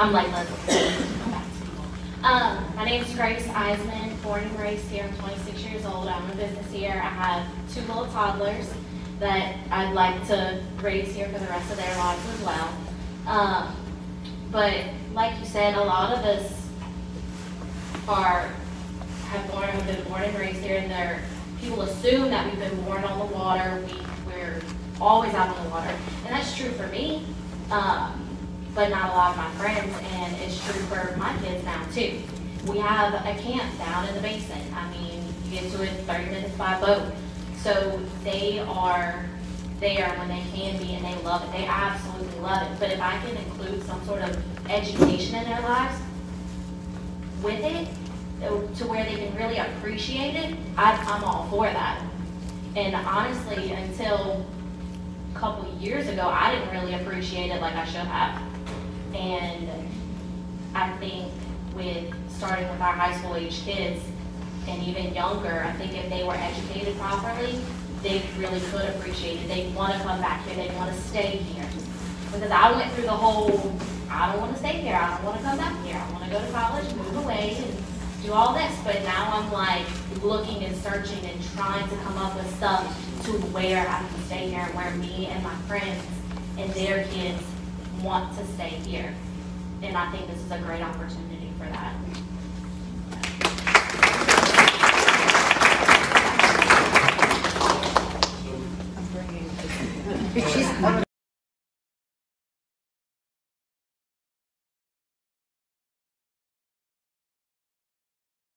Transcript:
I'm like, my name is Grace Eisenman, born and raised here. I'm 26 years old. I own a business here. I have 2 little toddlers that I'd like to raise here for the rest of their lives as well. But like you said, a lot of us have been born and raised here, and people assume that we've been born on the water. We're always out on the water, and that's true for me, but not a lot of my friends, and it's true for my kids now too. We have a camp down in the basin. I mean, you get to it 30 minutes by boat. So they are there when they can be, and they love it. They absolutely love it. But if I can include some sort of education in their lives with it, to where they can really appreciate it, I'm all for that. And honestly, until a couple years ago, I didn't really appreciate it like I should have. And I think starting with our high school age kids, and even younger, I think if they were educated properly, they really could appreciate it. They want to come back here. They want to stay here. Because I went through the whole, I don't want to stay here. I don't want to come back here. I want to go to college, move away, and do all this. But now I'm like looking and searching and trying to come up with stuff to where I can stay here and where me and my friends and their kids want to stay here. And I think this is a great opportunity for that.